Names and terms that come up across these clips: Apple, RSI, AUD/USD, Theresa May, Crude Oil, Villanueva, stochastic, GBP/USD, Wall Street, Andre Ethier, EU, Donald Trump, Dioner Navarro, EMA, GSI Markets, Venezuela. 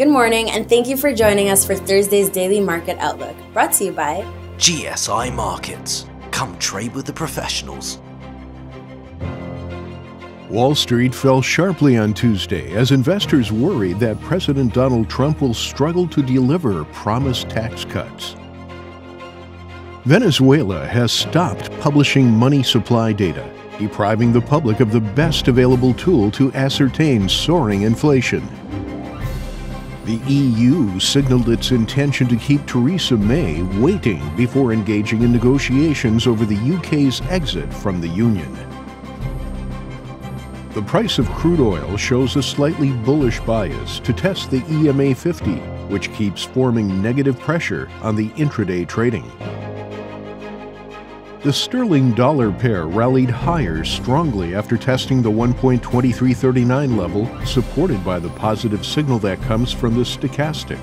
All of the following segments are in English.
Good morning, and thank you for joining us for Thursday's Daily Market Outlook, brought to you by GSI Markets. Come trade with the professionals. Wall Street fell sharply on Tuesday as investors worried that President Donald Trump will struggle to deliver promised tax cuts. Venezuela has stopped publishing money supply data, depriving the public of the best available tool to ascertain soaring inflation. The EU signaled its intention to keep Theresa May waiting before engaging in negotiations over the UK's exit from the Union. The price of crude oil shows a slightly bullish bias to test the EMA 50, which keeps forming negative pressure on the intraday trading. The sterling dollar pair rallied higher strongly after testing the 1.2339 level, supported by the positive signal that comes from the stochastic.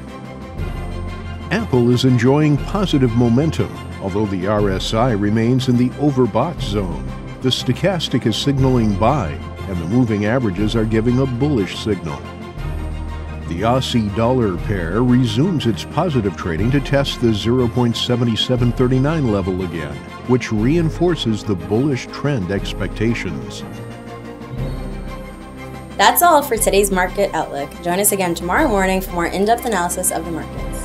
Apple is enjoying positive momentum, although the RSI remains in the overbought zone. The stochastic is signaling buy, and the moving averages are giving a bullish signal. The Aussie dollar pair resumes its positive trading to test the 0.7739 level again, which reinforces the bullish trend expectations. That's all for today's Market Outlook. Join us again tomorrow morning for more in-depth analysis of the markets.